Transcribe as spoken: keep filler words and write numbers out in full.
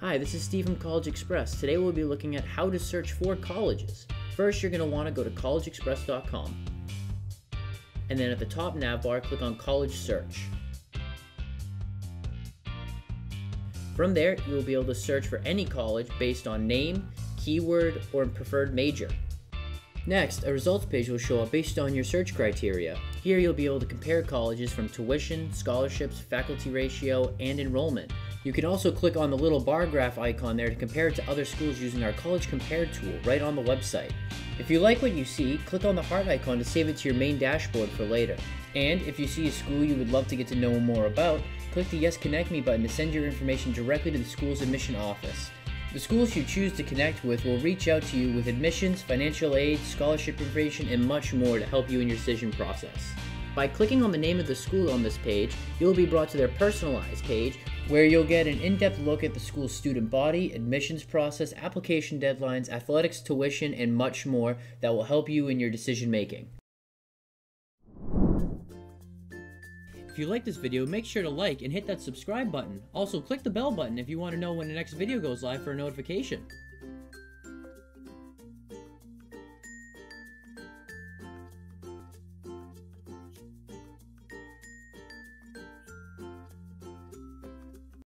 Hi, this is Steve from CollegeXpress. Today we'll be looking at how to search for colleges. First, you're going to want to go to college express dot com. And then at the top navbar, click on College Search. From there, you'll be able to search for any college based on name, keyword, or preferred major. Next, a results page will show up based on your search criteria. Here you'll be able to compare colleges from tuition, scholarships, faculty ratio, and enrollment. You can also click on the little bar graph icon there to compare it to other schools using our College Compare tool right on the website. If you like what you see, click on the heart icon to save it to your main dashboard for later. And if you see a school you would love to get to know more about, click the Yes Connect Me button to send your information directly to the school's admission office. The schools you choose to connect with will reach out to you with admissions, financial aid, scholarship information, and much more to help you in your decision process. By clicking on the name of the school on this page, you'll be brought to their personalized page where you'll get an in-depth look at the school's student body, admissions process, application deadlines, athletics, tuition, and much more that will help you in your decision making. If you like this video, make sure to like and hit that subscribe button. Also, click the bell button if you want to know when the next video goes live for a notification.